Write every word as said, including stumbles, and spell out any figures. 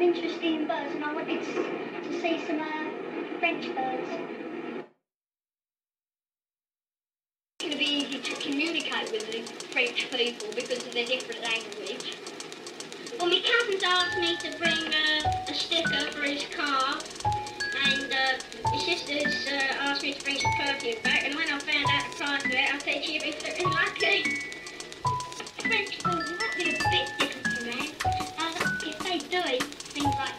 I'm interested in birds and I wanted to see some uh, French birds. It's going to be easy to communicate with the French people because of their different language. Well, my cousin's asked me to bring uh, a sticker for his car, and uh, my sister's uh, asked me to bring some perfume back, and when I found out the price of it, I said she'd be flipping lucky. French people, that'd be a bit different. Things like